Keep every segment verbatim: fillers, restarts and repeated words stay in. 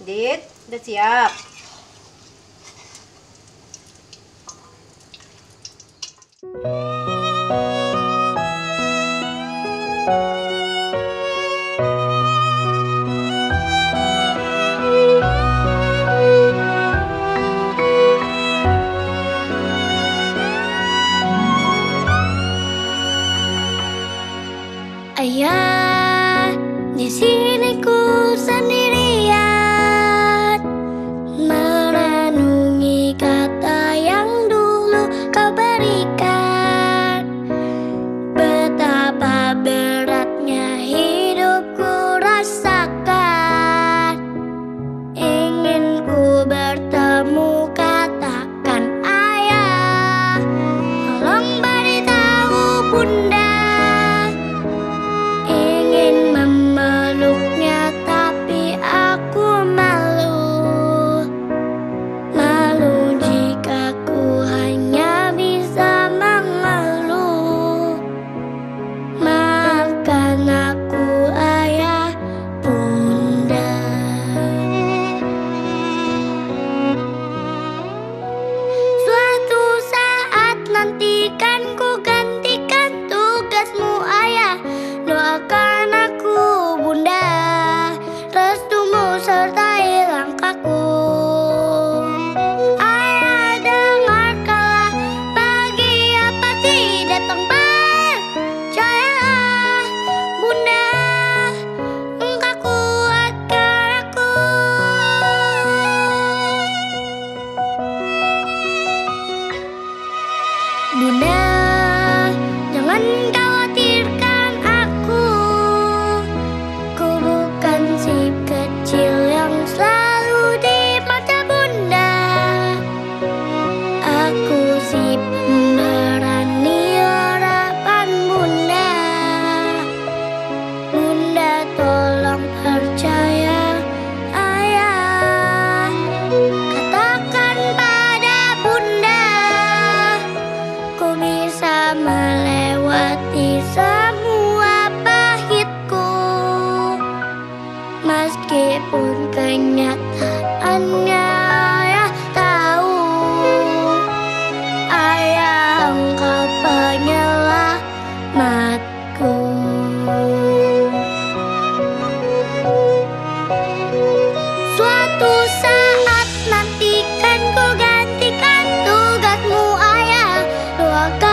Dit, udah siap. Ayah, di sini ku sendirian merenungi kata yang dulu kau berikan. Betapa beratnya hidupku rasakan. Ingin ku bertemu katakan ayah, tolong beritahu bunda. Nantikan ku gantikan tugasmu ayah, doakan aku bunda, restumu sertai langkahku. Ayah dengarkanlah, pagi apa tidak percaya bunda, engkau kuatkan aku. Bunda, jangan khawatirkan aku. Ku bukan si kecil yang selalu di mata bunda. Aku si pemberani harapan bunda. Bunda tolong percaya ayah, katakan pada bunda bisa melewati semua pahitku. Meskipun kenyataannya ayah tahu, ayah engkau penyelamatku. Suatu saat nanti kan ku gantikan tugasmu ayah, doakan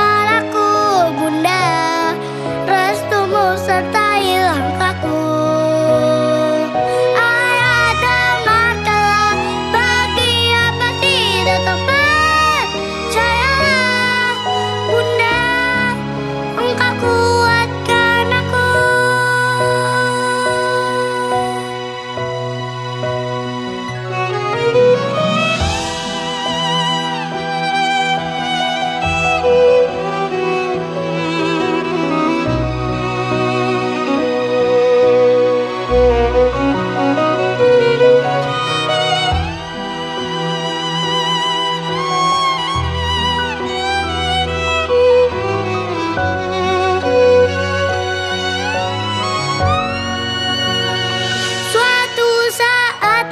sertai langkahku. Ayah dengarkanlah, bagi apa tidak tepat percayalah bunda, engkau kuatkan aku.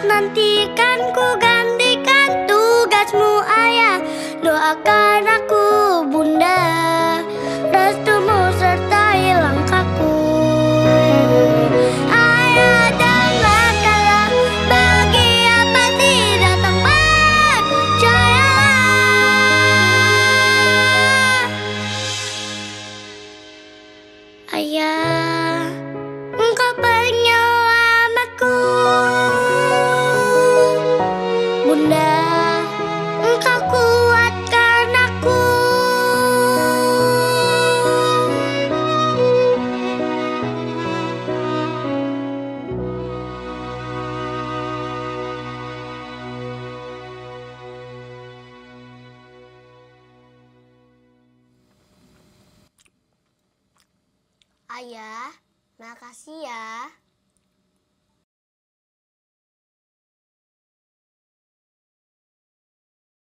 Nantikan ku gantikan tugasmu ayah, doakan aku bunda, restumu sertai langkahku. Ayah dengarkanlah, bagi apa tidak tepat percayalah. Ayah, engkau penyelamatku. Bunda, engkau kuatkan aku. Ayah, makasih ya.